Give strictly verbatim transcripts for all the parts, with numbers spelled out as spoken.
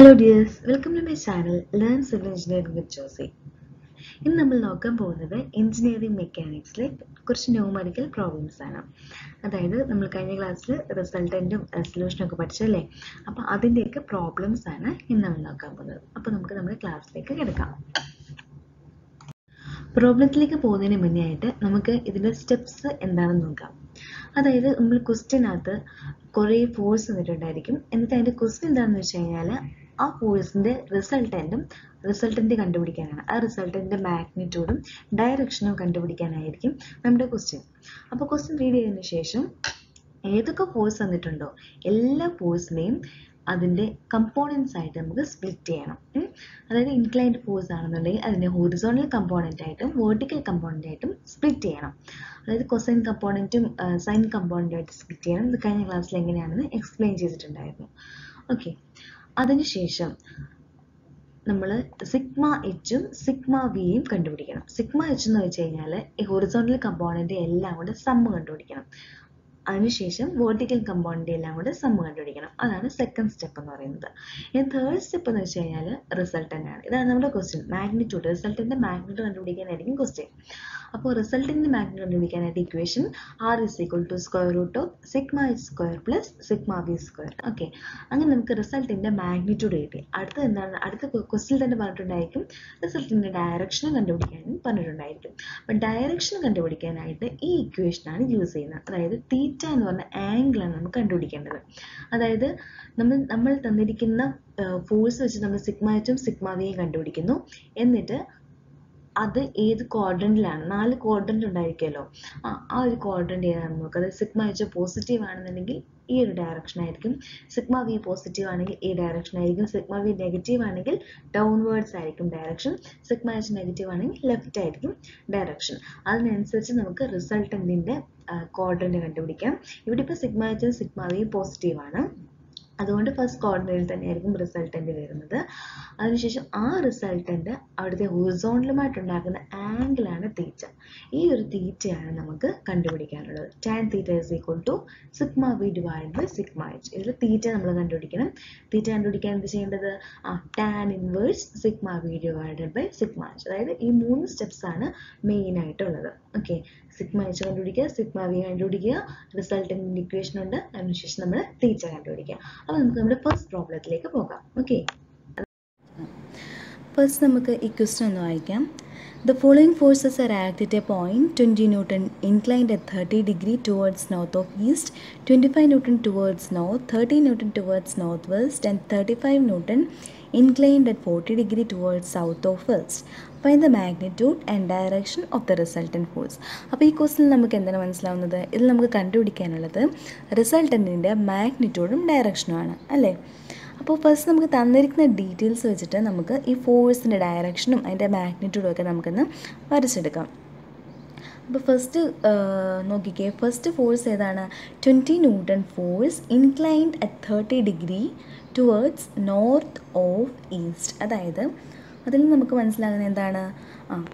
Hello dears, welcome to my channel Learn Civil Engineering with Josie. In the Malakam engineering mechanics like numerical problems. That is, we class the resultant and solution of problems in the class. Problems like a pony Namaka steps in the That is the question of the Korea force in the direction and the question down the China are force in the resultant resultant the contribution, a resultant the magnitude, direction of contribution. Number question. Up a question reading initiation Ethical force on the Tondo, Ella force name. That component side split cheyana that is inclined force aanu horizontal component item vertical component item split cheyana that is cosine component sine component item split cheyana idu kanya class la enganeyanu explain cheyittundayirunnu okay adinu shesham nammal sigma h um sigma v um kandupidikanam sigma h nu vechayinale horizontal component ellam kode sum kandupidikanam Initiation vertical component lambda sum kandupidikanam adana second step ennu parayunnathu in third step ennu vechayal resultant aanu idana nammude question magnitude resultant magnitude kandupidikanayirikkum question appo resultant magnitude kandupidikanayirikkum equation r is equal to square root of sigma h square plus sigma v square okay angane namukku resultant magnitude kitti adutha endana adutha question thane parayunnatundayirikkum resultant direction kandupidikan parayunnatundayirikkum appo direction kandupidikanayittu ee equation aanu use cheyyunna adayithu theta and one angle and we can do it again. That is, we can do force which is sigma h, sigma v can do it again. And that is eighth quadrant land, four quadrant and I kill. Our quadrant here, sigma h positive and E direction आएगा, sigma v positive आएगा, A direction आएगा, sigma v negative आएगा, downwards आएगा direction, sigma h negative आएगा, left आएगा direction. आदमी answer चीज़ नमक result अंदर quadrant निकालते बढ़िया। ये बड़ी पर sigma h sigma v positive आना, अदौंडे first quadrant तने आएगा result अंदर वेरन द, आदमी शेष आ result अंदर आर्डे horizontal मार्ट अंदर angle आना theta. ये एक theta आना नमक कंडे बढ़िया आना डर. Tan theta is equal to sigma v divided by sigma h. इधर theta हम लोग कंडोडिके ना theta कंडोडिके अंदर चाहिए इधर tan inverse sigma v divided by sigma h. इधर ये मून steps आना main आइटम लगा. Okay sigma h कंडोडिके sigma v कंडोडिके resultant equation उन्नड़ अनुशेष नम्बर theta कंडोडिके. अब हम लोग हमारे first problem के लिए का होगा. Okay first नमक equation नो आएगा. The following forces are acted at a point twenty newton inclined at thirty degree towards north of east, twenty-five newton towards north, thirty newton towards northwest and thirty-five newton inclined at forty degree towards south of west. Find the magnitude and direction of the resultant force. Now, this question we can understand that we can calculate the resultant magnitude and direction. So first, we will calculate the details of the force, the direction and the magnitude. So first, uh, first force is twenty newton force inclined at thirty degree towards north of east. That is, we will understand that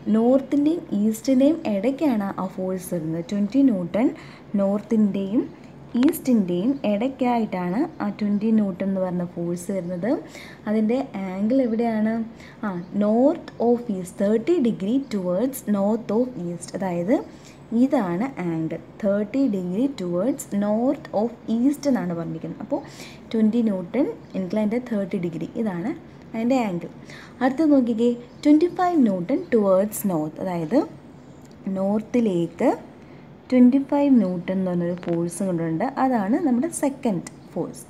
north and east force is twenty newton north and East Indian edakkayittana aa twenty newton nu varna force varunathu adinte angle evideyana aa north of east thirty degree towards north of east adayithu idana angle thirty degree towards north of east ennaanu parnirikkunnu appo twenty newton inclined at thirty degree idana adinte angle adutha nokkike twenty-five newton towards north adayithu north ilekku twenty-five newton force that is second force.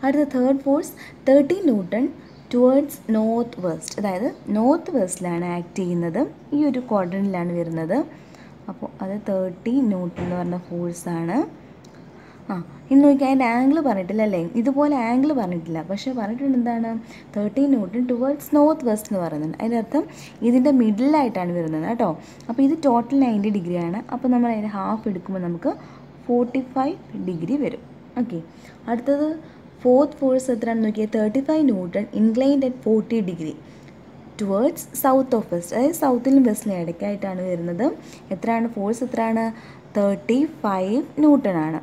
That is the third force thirty newton towards northwest. That is northwest land acting this is the quadrant land. That is thirty newton force. This is an angle. This is an angle. This is thirty newton towards northwest. This is the middle light. This is total ninety degree. Then half forty-five degree. Okay. The fourth force is thirty-five newton inclined at forty degree towards south of west. That is south and west. This force is thirty-five newton.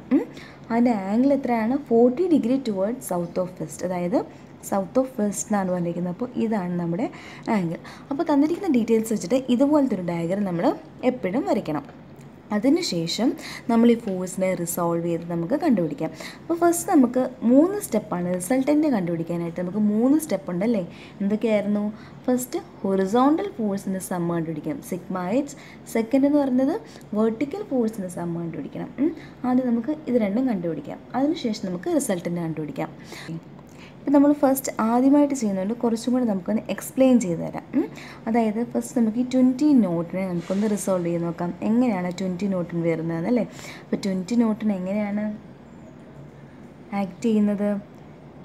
And the angle is forty degree towards south of west. That is south of west ആണ് വന്നിരിക്കുന്നത് അപ്പോൾ ഇതാണ് നമ്മുടെ angle അപ്പോൾ തന്നിരിക്കുന്ന details വെച്ചിട്ട് ഇതുപോലത്തെ ഒരു ഡയഗ്രം നമ്മൾ എപ്പോഴും വരയ്ക്കണം അതിനു ശേഷം നമ്മൾ ഈ ഫോഴ്സിനെ റിസോൾവ് ചെയ്ത് നമുക്ക് കണ്ടുപിടിക്കാം അപ്പോൾ ഫസ്റ്റ് നമുക്ക് മൂന്ന് സ്റ്റെപ്പ് ആണ് റിസൾട്ടന്റ് കണ്ടുപിടിക്കാനായിട്ട് നമുക്ക് മൂന്ന് സ്റ്റെപ്പ് ഉണ്ട് അല്ലേ എന്തൊക്കെയായിരുന്നു ഫസ്റ്റ് ഹൊറിസോണ്ടൽ ഫോഴ്സിനെ സം കണ്ടുപിടിക്കാം സിഗ്മ എച്ച് സെക്കൻഡ് എന്ന് പറഞ്ഞത് വെർട്ടിക്കൽ ഫോഴ്സിനെ സം കണ്ടുപിടിക്കണം ആദ്യം നമുക്ക് ഇത് രണ്ടും കണ്ടുപിടിക്കാം അതിനു ശേഷം നമുക്ക് റിസൾട്ടന്റ് കണ്ടുപിടിക്കാം ഇപ്പോൾ നമ്മൾ ഫസ്റ്റ് ആദ്യമായിട്ട് ചെയ്യുന്നുണ്ട് കുറച്ചും കൂടി നമുക്കൊന്ന് എക്സ്പ്ലെയിൻ ചെയ്തു തരാം അതായത് ഫസ്റ്റ് നമുക്ക് ഈ ട്വൻറ്റി നോട്ടിനെ നമുക്കൊന്ന് റിസോൾവ് ചെയ്ത് നോക്കാം എങ്ങനെയാണ് ട്വൻറ്റി നോട്ടിന് വരുന്നതെന്നല്ലേ അപ്പോൾ ട്വൻറ്റി നോട്ടിന് എങ്ങനെയാണ് ആക്ട് ചെയ്യുന്നത്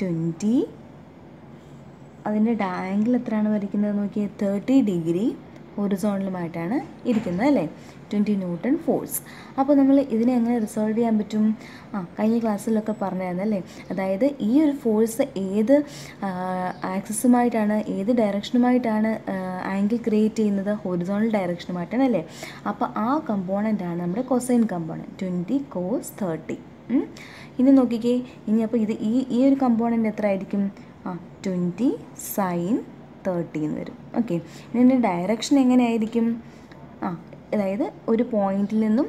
ട്വൻറ്റി അതിൻ്റെ ആംഗിൾ എത്രയാണ് വരയ്ക്കുന്നത് നോക്കിയാൽ തേർട്ടി ഡിഗ്രി ഹൊറിസോണ്ടലുമായിട്ടാണ് ഇരിക്കുന്നത് അല്ലേ ട്വൻറ്റി ന്യൂട്ടൺ ഫോഴ്സ് അപ്പോൾ നമ്മൾ ഇതിനെ എങ്ങനെ റിസോൾവ് ചെയ്യാൻ പറ്റും ആ കഴിഞ്ഞ ക്ലാസ്സിലൊക്കെ പറഞ്ഞായിരുന്നല്ലേ അതായത് ഈ ഒരു ഫോഴ്സ് ഏത് ആക്സിസുമായിട്ടാണ് ഏത് ഡയറക്ഷനുമായിട്ടാണ് ആംഗിൾ ക്രിയേറ്റ് ചെയ്യുന്നത് ഹൊറിസോണ്ടൽ ഡയറക്ഷനുമായിട്ടാണ് അല്ലേ അപ്പോൾ ആ കമ്പോണൻ്റാണ് നമ്മുടെ cosine component twenty cos thirty ഇനി നോക്കിക്കേ ഇനി അപ്പോൾ ഇത് ഈ ഈ ഒരു കമ്പോണൻ്റ് എത്ര ആയിരിക്കും ആ ട്വൻറ്റി സൈൻ തേർട്ടി എന്ന് വരും ഓക്കെ ഇതിൻ്റെ ഡയറക്ഷൻ എങ്ങനെയായിരിക്കും ആ അതായത് ഒരു പോയിന്റിൽ നിന്നും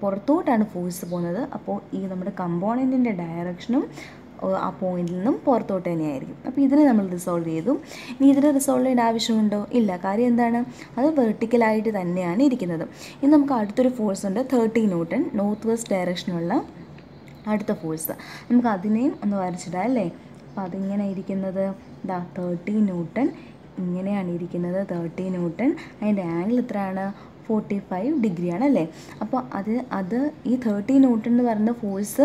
പുറത്തോട്ടാണ് ഫോഴ്സ് പോകുന്നത് അപ്പോൾ ഈ നമ്മുടെ കമ്പോണൻറ്റിൻ്റെ ഡയറക്ഷനും ആ പോയിന്റിൽ നിന്നും പുറത്തോട്ട് തന്നെയായിരിക്കും അപ്പോൾ ഇതിനെ നമ്മൾ റിസോൾവ് ചെയ്തു ഇനി ഇതിനെ റിസോൾവ് ചെയ്യേണ്ട ആവശ്യമുണ്ടോ ഇല്ല കാര്യം എന്താണ് അത് വെർട്ടിക്കലായിട്ട് തന്നെയാണ് ഇരിക്കുന്നത് ഇനി നമുക്ക് അടുത്തൊരു ഫോഴ്സ് ഉണ്ട് തേർട്ടി ന്യൂട്ടൺ നോർത്ത് വെസ്റ്റ് ഡയറക്ഷനുള്ള അടുത്ത ഫോഴ്സ് നമുക്ക് അതിനെയും ഒന്ന് വരച്ചിടാം അല്ലേ അപ്പോൾ അതിങ്ങനെ ഇരിക്കുന്നത് ദാ തേർട്ടി ന്യൂട്ടൺ ഇങ്ങനെയാണ് ഇരിക്കുന്നത് തേർട്ടി ന്യൂട്ടൺ അതിൻ്റെ ആംഗിൾ എത്രയാണ് ഫോർട്ടി ഫൈവ് ഡിഗ്രിയാണ് അല്ലേ അപ്പോൾ അത് അത് ഈ തേർട്ടി ന്യൂട്ടൺ എന്ന് പറയുന്ന ഫോഴ്സ്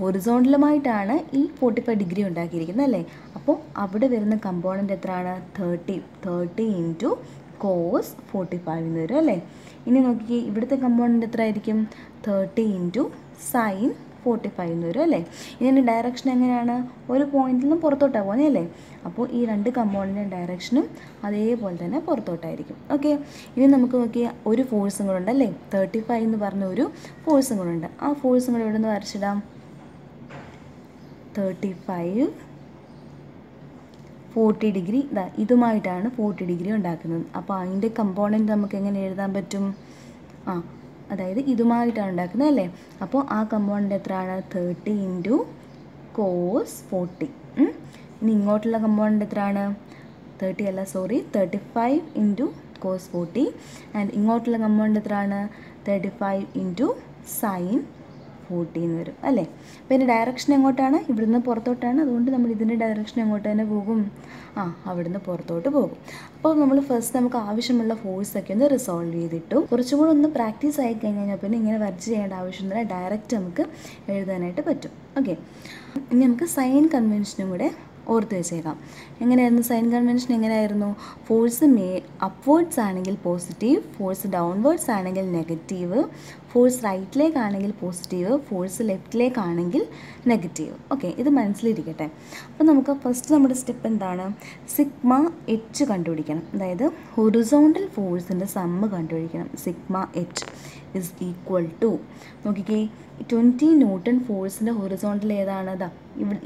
ഹൊറിസോണ്ടലുമായിട്ടാണ് ഈ ഫോർട്ടി ഫൈവ് ഡിഗ്രി ഉണ്ടാക്കിയിരിക്കുന്നത് അല്ലേ അപ്പോൾ അവിടെ വരുന്ന കമ്പോണൻ്റ് എത്രയാണ് thirty thirty into cos forty five എന്ന് വരും അല്ലേ ഇനി നോക്കി ഇവിടുത്തെ കമ്പോണൻ്റ് എത്ര ആയിരിക്കും thirty into sine forty five എന്ന് വരും അല്ലേ ഇതിൻ്റെ ഡയറക്ഷൻ എങ്ങനെയാണ് ഒരു പോയിന്റിൽ നിന്നും പുറത്തോട്ടാണ് പോകുന്നത് അല്ലേ അപ്പോൾ ഈ രണ്ട് കമ്പോണൻ്റിൻ്റെ ഡയറക്ഷനും അതേപോലെ തന്നെ പുറത്തോട്ടായിരിക്കും ഓക്കെ ഇനി നമുക്ക് നോക്കിയാൽ ഒരു ഫോഴ്സും കൂടെ ഉണ്ട് അല്ലേ തേർട്ടി ഫൈവ് എന്ന് പറഞ്ഞ ഒരു ഫോഴ്സും കൂടെ ഉണ്ട് ആ ഫോഴ്സും കൂടെ ഇവിടെ നിന്ന് വരച്ചിടാം തേർട്ടി ഫൈവ് ഫോർട്ടി ഡിഗ്രി ഇതാ ഇതുമായിട്ടാണ് ഫോർട്ടി ഡിഗ്രി ഉണ്ടാക്കുന്നത് അപ്പോൾ അതിൻ്റെ കമ്പോണൻ്റ് നമുക്ക് എങ്ങനെ എഴുതാൻ പറ്റും ആ അതായത് ഇതുമായിട്ടാണ് ഉണ്ടാക്കുന്നത് അല്ലേ അപ്പോൾ ആ കമ്പോണൻ്റ് എത്രയാണ് തേർട്ടി ഇൻറ്റു കോസ് ഫോർട്ടി ഇനി ഇങ്ങോട്ടുള്ള കമ്പോണൻ്റ് എത്രയാണ് തേർട്ടി അല്ല sorry thirty five into cos forty and ഇങ്ങോട്ടുള്ള കമ്പോണൻ്റ് എത്രയാണ് thirty five into sine forty എന്ന് വരും അല്ലേ അപ്പോൾ ഇതിൻ്റെ ഡയറക്ഷൻ എങ്ങോട്ടാണ് ഇവിടുന്ന് പുറത്തോട്ടാണ് അതുകൊണ്ട് നമ്മൾ ഇതിൻ്റെ ഡയറക്ഷൻ എങ്ങോട്ട് തന്നെ പോകും ആ അവിടുന്ന് പുറത്തോട്ട് പോകും അപ്പോൾ നമ്മൾ ഫസ്റ്റ് നമുക്ക് ആവശ്യമുള്ള ഫോഴ്സൊക്കെ ഒന്ന് റിസോൾവ് ചെയ്തിട്ടു കുറച്ചും കൂടെ ഒന്ന് പ്രാക്ടീസ് ആയി കഴിഞ്ഞാൽ പിന്നെ ഇങ്ങനെ വരച്ച് ചെയ്യേണ്ട ആവശ്യമൊന്നുമില്ല ഡയറക്റ്റ് നമുക്ക് എഴുതാനായിട്ട് പറ്റും ഓക്കെ ഇനി നമുക്ക് സൈൻ കൺവെൻഷനും കൂടെ ഓർത്ത് വെച്ചേക്കാം എങ്ങനെയായിരുന്നു സൈൻ കൺവെൻഷൻ എങ്ങനെയായിരുന്നു ഫോഴ്സ് മേ അപ്വേർഡ്സ് ആണെങ്കിൽ പോസിറ്റീവ് ഫോഴ്സ് ഡൗൺവേർഡ്സ് ആണെങ്കിൽ നെഗറ്റീവ് ഫോഴ്സ് റൈറ്റിലേക്കാണെങ്കിൽ പോസിറ്റീവ് ഫോഴ്സ് ലെഫ്റ്റിലേക്കാണെങ്കിൽ നെഗറ്റീവ് ഓക്കെ ഇത് മനസ്സിലിരിക്കട്ടെ അപ്പോൾ നമുക്ക് ഫസ്റ്റ് നമ്മുടെ സ്റ്റെപ്പ് എന്താണ് സിഗ്മ എച്ച് കണ്ടുപിടിക്കണം അതായത് ഹൊറിസോണ്ടൽ ഫോഴ്സിൻ്റെ സമ്മ് കണ്ടുപിടിക്കണം sigma H is equal to നോക്കിക്കേ ട്വൻറ്റി ന്യൂട്ടൺ ഫോഴ്സിൻ്റെ ഹൊറിസോണ്ടൽ ഏതാണ് ഇതാ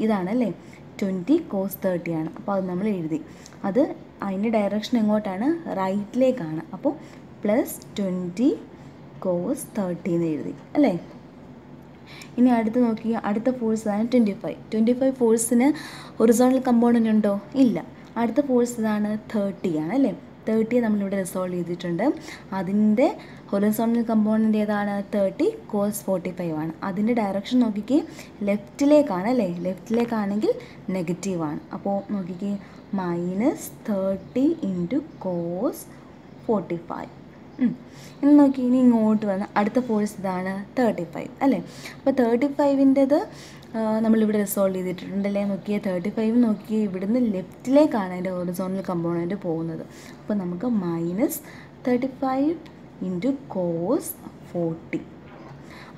ഇതാണ് അല്ലേ ട്വൻറ്റി കോസ് തേർട്ടി ആണ് അപ്പോൾ അത് നമ്മൾ എഴുതി അത് അതിൻ്റെ ഡയറക്ഷൻ എങ്ങോട്ടാണ് റൈറ്റിലേക്കാണ് അപ്പോൾ പ്ലസ് ട്വൻറ്റി കോസ് തേർട്ടി എന്ന് എഴുതി അല്ലേ ഇനി അടുത്ത് നോക്കി അടുത്ത ഫോഴ്സ് ആണ് ട്വൻറ്റി ഫൈവ് ട്വൻറ്റി ഫൈവ് ഫോഴ്സിന് ഹൊറിസോണ്ടൽ കമ്പോണൻ്റ് ഉണ്ടോ ഇല്ല അടുത്ത ഫോഴ്സ് ഇതാണ് തേർട്ടി ആണ് അല്ലേ തേർട്ടിയെ നമ്മളിവിടെ റിസോൾവ് ചെയ്തിട്ടുണ്ട് അതിൻ്റെ ഹൊറിസോണ്ടൽ കമ്പോണൻ്റ് ഏതാണ് തേർട്ടി കോസ് ഫോർട്ടി ഫൈവ് ആണ് അതിൻ്റെ ഡയറക്ഷൻ നോക്കിക്കേ ലെഫ്റ്റിലേക്കാണ് അല്ലേ ലെഫ്റ്റിലേക്കാണെങ്കിൽ നെഗറ്റീവാണ് അപ്പോൾ നോക്കിക്കേ minus thirty into cos forty five ഇനി നോക്കി ഇനി ഇങ്ങോട്ട് വന്ന് അടുത്ത ഫോഴ്സ് ഇതാണ് തേർട്ടി ഫൈവ് അല്ലേ അപ്പോൾ തേർട്ടി ഫൈവിൻ്റേത് നമ്മളിവിടെ റിസോൾവ് ചെയ്തിട്ടുണ്ടല്ലേ നോക്കിയാൽ തേർട്ടി ഫൈവ് നോക്കിയാൽ ഇവിടുന്ന് ലെഫ്റ്റിലേക്കാണ് അതിൻ്റെ ഹൊറിസോണ്ടൽ കമ്പോണൻ്റ് പോകുന്നത് അപ്പോൾ നമുക്ക് minus thirty five into cos forty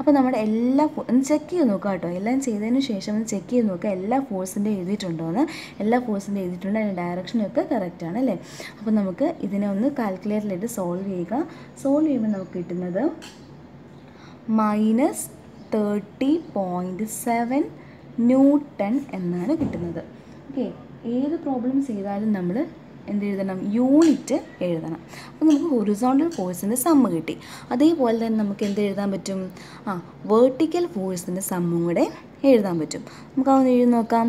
അപ്പോൾ നമ്മുടെ എല്ലാ ഒന്ന് ചെക്ക് ചെയ്ത് നോക്കുക കേട്ടോ എല്ലാം ചെയ്തതിന് ശേഷം ഒന്ന് ചെക്ക് ചെയ്ത് നോക്കുക എല്ലാ ഫോഴ്സിൻ്റെ എഴുതിയിട്ടുണ്ടോയെന്ന് എല്ലാ ഫോഴ്സിൻ്റെ എഴുതിയിട്ടുണ്ട് അതിൻ്റെ ഡയറക്ഷനൊക്കെ കറക്റ്റാണ് അല്ലേ അപ്പോൾ നമുക്ക് ഇതിനെ ഒന്ന് കാൽക്കുലേറ്ററിലിട്ട് സോൾവ് ചെയ്യുക സോൾവ് ചെയ്യുമ്പോൾ നമുക്ക് കിട്ടുന്നത് minus thirty point seven newton എന്നാണ് കിട്ടുന്നത് Okay, ഏത് പ്രോബ്ലം ചെയ്താലും നമ്മൾ എന്ത് എഴുതണം യൂണിറ്റ് എഴുതണം. അപ്പോൾ നമുക്ക് ഹൊറിസോണ്ടൽ ഫോഴ്സിൻ്റെ സമ്മ് കിട്ടി. അതേപോലെ തന്നെ നമുക്ക് എന്ത് എഴുതാൻ പറ്റും? ആ വെർട്ടിക്കൽ ഫോഴ്സിൻ്റെ സമ്മും കൂടെ എഴുതാൻ പറ്റും. നമുക്ക് അതൊന്ന് എഴുതി നോക്കാം.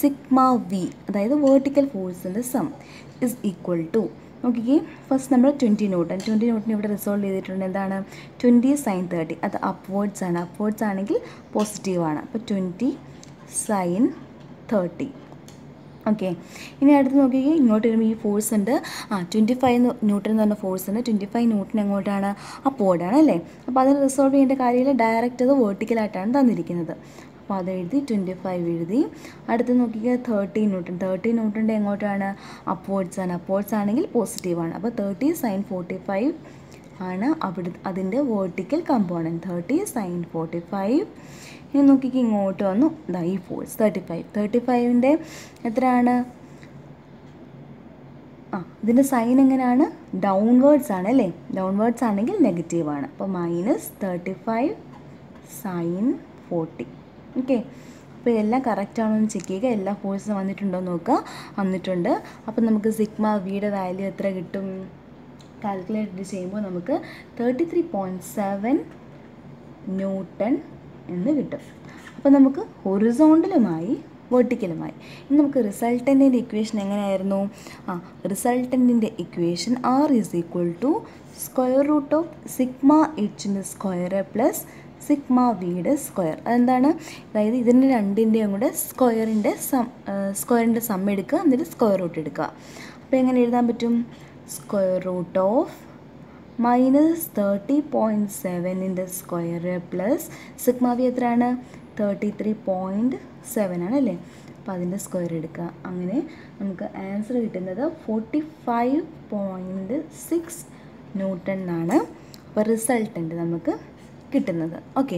സിഗ്മ വി, അതായത് വെർട്ടിക്കൽ ഫോഴ്സിൻ്റെ സം ഇസ് ഈക്വൽ ടു, നോക്കിക്കേ, ഫസ്റ്റ് നമ്മൾ ട്വൻറ്റി ന്യൂട്ടൺ ട്വൻറ്റി ന്യൂട്ടൺ ഇവിടെ റിസോൾവ് ചെയ്തിട്ടുണ്ട്. എന്താണ് ട്വൻറ്റി സൈൻ തേർട്ടി, അത് അപ്വേർഡ്സ് ആണ്. അപ്വേർഡ്സ് ആണെങ്കിൽ പോസിറ്റീവാണ്. അപ്പോൾ ട്വൻറ്റി സൈൻ തേർട്ടി. ഓക്കെ, ഇനി അടുത്ത് നോക്കിയാൽ ഇങ്ങോട്ട് വരുമ്പോൾ ഈ ഫോഴ്സ് ഉണ്ട്. ആ ട്വൻറ്റി ഫൈവ് ന്യൂട്ടൺ എന്ന് പറഞ്ഞ ഫോഴ്സ് ഉണ്ട്. ട്വൻറ്റി ഫൈവ് ന്യൂട്ടൺ എങ്ങോട്ടാണ്? അപ്പോർഡാണ് അല്ലേ. അപ്പോൾ അതിന് റിസോൾവ് ചെയ്യേണ്ട കാര്യമില്ല, ഡയറക്റ്റ് അത് വേർട്ടിക്കലായിട്ടാണ് തന്നിരിക്കുന്നത്. അപ്പോൾ അതെഴുതി ട്വൻറ്റി ഫൈവ് എഴുതി. അടുത്ത് നോക്കിയാൽ തേർട്ടി ന്യൂട്ടൺ, തേർട്ടി ന്യൂട്ടൻ്റെ എങ്ങോട്ടാണ്? അപ്പോർഡ്സ് ആണ്. അപ്പോർഡ്സ് ആണെങ്കിൽ പോസിറ്റീവാണ്. അപ്പോൾ തേർട്ടി സൈൻ ഫോർട്ടി ഫൈവ് ആണ് അവിടെ അതിൻ്റെ vertical component. Thirty sine forty five. ഇനി നോക്കിക്ക് ഇങ്ങോട്ട് വന്നു, ഇതാ ഈ ഫോഴ്സ് തേർട്ടി ഫൈവ്. തേർട്ടി ഫൈവിൻ്റെ എത്രയാണ്? ആ ഇതിൻ്റെ സൈൻ എങ്ങനെയാണ്? ഡൗൺവേർഡ്സ് ആണ് അല്ലേ. ഡൗൺവേർഡ്സ് ആണെങ്കിൽ നെഗറ്റീവാണ്. അപ്പോൾ minus thirty five sine forty. Okay, അപ്പോൾ ഇതെല്ലാം കറക്റ്റാണോ എന്ന് ചെക്ക് ചെയ്യുക. എല്ലാ ഫോഴ്സും വന്നിട്ടുണ്ടോ എന്ന് നോക്കുക. വന്നിട്ടുണ്ട്. അപ്പോൾ നമുക്ക് സിഗ്മ വിയുടെ വാല്യൂ എത്ര കിട്ടും? കാൽക്കുലേറ്റ് ചെയ്യുമ്പോൾ നമുക്ക് thirty three point seven newton എന്ന് കിട്ടും. അപ്പോൾ നമുക്ക് ഹൊറിസോണ്ടലുമായി വെർട്ടിക്കലുമായി. ഇനി നമുക്ക് റിസൾട്ടൻറ്റിൻ്റെ ഇക്വേഷൻ എങ്ങനെയായിരുന്നു? ആ റിസൾട്ടൻറ്റിൻ്റെ equation R is equal to square root of sigma എച്ചിൻ്റെ സ്ക്വയർ പ്ലസ് സിഗ്മ വിയുടെ സ്ക്വയർ. അതെന്താണ്? അതായത് ഇതിൻ്റെ രണ്ടിൻ്റെയും കൂടെ സ്ക്വയറിൻ്റെ സം സ്ക്വയറിൻ്റെ സം എടുക്കുക, എന്നിട്ട് സ്ക്വയർ റൂട്ട് എടുക്കുക. അപ്പോൾ എങ്ങനെ എഴുതാൻ പറ്റും? Square root of minus thirty point സെവനിൻ്റെ സ്ക്വയർ പ്ലസ് സിഗ്മ വി എത്രയാണ്? തേർട്ടി ത്രീ പോയിൻറ്റ് സെവൻ ആണ് അല്ലേ. അപ്പോൾ അതിൻ്റെ സ്ക്വയർ എടുക്കുക. അങ്ങനെ നമുക്ക് ആൻസർ കിട്ടുന്നത് forty five point six newton എന്നാണ് അപ്പോൾ റിസൾട്ടൻ്റ് നമുക്ക് കിട്ടുന്നത്. ഓക്കെ,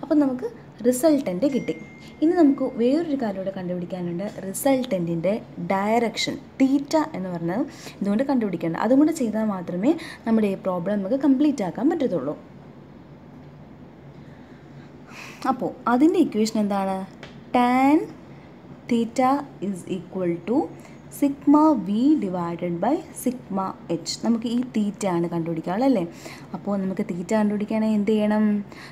അപ്പോൾ നമുക്ക് റിസൾട്ടൻ്റ് കിട്ടി. ഇനി നമുക്ക് വേറൊരു കാര്യമൂടെ കണ്ടുപിടിക്കാനുണ്ട്. റിസൾട്ടൻറ്റിൻ്റെ ഡയറക്ഷൻ തീറ്റ എന്ന് പറഞ്ഞത് ഇതുകൊണ്ട് കണ്ടുപിടിക്കേണ്ട. അതും കൂടെ ചെയ്താൽ മാത്രമേ നമ്മുടെ ഈ പ്രോബ്ലം നമുക്ക് കംപ്ലീറ്റ് ആക്കാൻ പറ്റത്തുള്ളൂ. അപ്പോൾ അതിൻ്റെ ഇക്വേഷൻ എന്താണ്? Tan theta is equal to sigma V divided by sigma H. നമുക്ക് ഈ തീറ്റ ആണ് കണ്ടുപിടിക്കാനുള്ളത് അല്ലേ. അപ്പോൾ നമുക്ക് തീറ്റ കണ്ടുപിടിക്കുകയാണെങ്കിൽ എന്ത് ചെയ്യണം?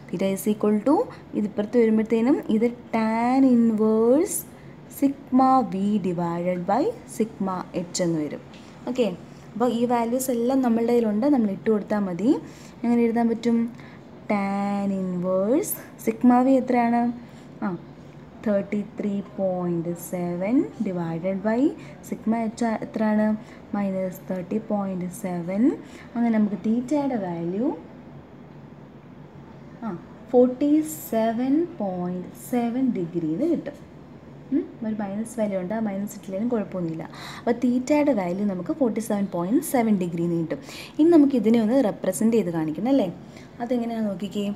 തീറ്റ ഇസ് ഈക്വൽ ടു, ഇതിപ്പുറത്ത് വരുമ്പോഴത്തേനും ഇത് tan inverse sigma V divided by sigma H എന്ന് വരും. ഓക്കെ, അപ്പോൾ ഈ വാല്യൂസ് എല്ലാം നമ്മളുടെ കയ്യിലുണ്ട്, നമ്മൾ ഇട്ട് കൊടുത്താൽ മതി. എങ്ങനെ എഴുതാൻ പറ്റും? ടാൻ ഇൻവേഴ്സ് സിഗ്മ വി എത്രയാണ്? ആ thirty three point seven divided by sigma H എത്രയാണ്? Minus thirty point seven. അങ്ങനെ നമുക്ക് തീറ്റയുടെ വാല്യൂ ആ ഫോർട്ടി സെവൻ പോയിൻറ്റ് സെവൻ ഡിഗ്രിയിൽ കിട്ടും. ഒരു മൈനസ് വാല്യൂ ഉണ്ട്, ആ മൈനസ് ഇട്ടില്ലെങ്കിലും കുഴപ്പമൊന്നുമില്ല. അപ്പോൾ തീറ്റയുടെ വാല്യൂ നമുക്ക് ഫോർട്ടി സെവൻ പോയിൻറ്റ് സെവൻ ഡിഗ്രിയിൽ നിന്ന് കിട്ടും. ഇനി നമുക്ക് ഇതിനെ ഒന്ന് റെപ്രസെൻ്റ് ചെയ്ത് കാണിക്കണം അല്ലേ. അതെങ്ങനെയാണ് നോക്കിക്കേ.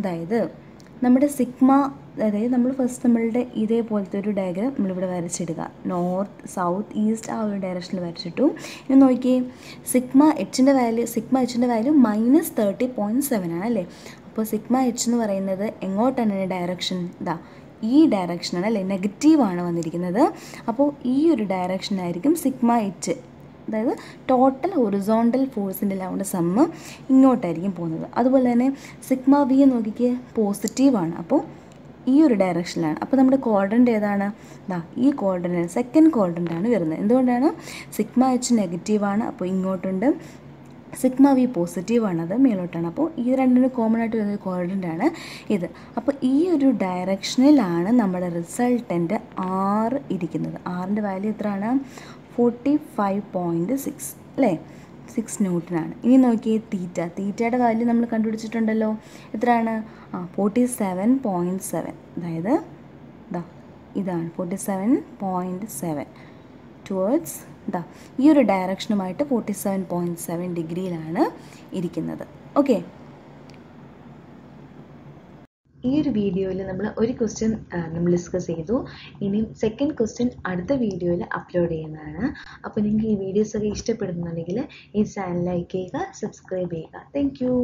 അതായത് നമ്മുടെ സിഗ്മ, അതായത് നമ്മൾ ഫസ്റ്റ് നമ്മളുടെ ഇതേപോലത്തെ ഒരു ഡയഗ്രാം നമ്മളിവിടെ വരച്ചിടുക. നോർത്ത് സൗത്ത് ഈസ്റ്റ് ആ ഒരു ഡയറക്ഷനിൽ വരച്ചിട്ടു. ഇനി നോക്കിയേ, സിഗ്മ എച്ചിൻ്റെ വാല്യൂ സിഗ്മ എച്ചിൻ്റെ value minus thirty point seven ആണ് അല്ലേ. അപ്പോൾ സിഗ്മ എച്ച് എന്ന് പറയുന്നത് എങ്ങോട്ടാണ് ഡയറക്ഷൻ? ഇതാ ഈ ഡയറക്ഷനാണ് അല്ലേ, നെഗറ്റീവാണ് വന്നിരിക്കുന്നത്. അപ്പോൾ ഈ ഒരു ഡയറക്ഷനായിരിക്കും സിഗ്മ എച്ച്, അതായത് ടോട്ടൽ ഹൊറിസോണ്ടൽ ഫോഴ്സിൻ്റെ എല്ലാവരുടെ സമ്മ് ഇങ്ങോട്ടായിരിക്കും പോകുന്നത്. അതുപോലെ തന്നെ സിഗ്മ വി നോക്കിക്ക് പോസിറ്റീവാണ്, അപ്പോൾ ഈ ഒരു ഡയറക്ഷനിലാണ്. അപ്പോൾ നമ്മുടെ ക്വാഡ്രൻ്റ് ഏതാണ്? ദാ ഈ ക്വാഡ്രൻ്റ്, സെക്കൻഡ് ക്വാഡ്രൻ്റാണ് വരുന്നത്. എന്തുകൊണ്ടാണ്? സിഗ്മ എച്ച് നെഗറ്റീവാണ്, അപ്പോൾ ഇങ്ങോട്ടുണ്ട്. സിഗ്മ വി പോസിറ്റീവാണ്, അത് മേലോട്ടാണ്. അപ്പോൾ ഈ രണ്ടിനും കോമൺ ആയിട്ട് വരുന്ന ക്വാഡ്രൻ്റാണ് ഇത്. അപ്പോൾ ഈ ഒരു ഡയറക്ഷനിലാണ് നമ്മുടെ റിസൾട്ടൻ്റ് ആറ് ഇരിക്കുന്നത്. ആറിൻ്റെ വാല്യൂ എത്രയാണ്? ഫോർട്ടി ഫൈവ് പോയിൻറ്റ് സിക്സ് അല്ലേ, സിക്സ് ന്യൂട്ടനാണ്. ഇനി നോക്കിയേ തീറ്റ. തീറ്റയുടെ വാല്യൂ നമ്മൾ കണ്ടുപിടിച്ചിട്ടുണ്ടല്ലോ, എത്രയാണ്? ആ ഫോർട്ടി സെവൻ പോയിൻറ്റ് സെവൻ, അതായത് ദാ ഇതാണ് forty seven point seven towards ദാ ഈ ഒരു ഡയറക്ഷനുമായിട്ട് ഫോർട്ടി സെവൻ പോയിൻറ്റ് സെവൻ ഡിഗ്രിയിലാണ് ഇരിക്കുന്നത്. ഓക്കെ, ഈ ഒരു വീഡിയോയിൽ നമ്മൾ ഒരു ക്വസ്റ്റ്യൻ നമ്മൾ ഡിസ്കസ് ചെയ്തു. ഇനിയും സെക്കൻഡ് ക്വസ്റ്റ്യൻ അടുത്ത വീഡിയോയിൽ അപ്ലോഡ് ചെയ്യുന്നതാണ്. അപ്പോൾ നിങ്ങൾക്ക് ഈ വീഡിയോസൊക്കെ ഇഷ്ടപ്പെടുന്നുണ്ടെങ്കിൽ ഈ ചാനൽ ലൈക്ക് ചെയ്യുക, സബ്സ്ക്രൈബ് ചെയ്യുക. Thank U.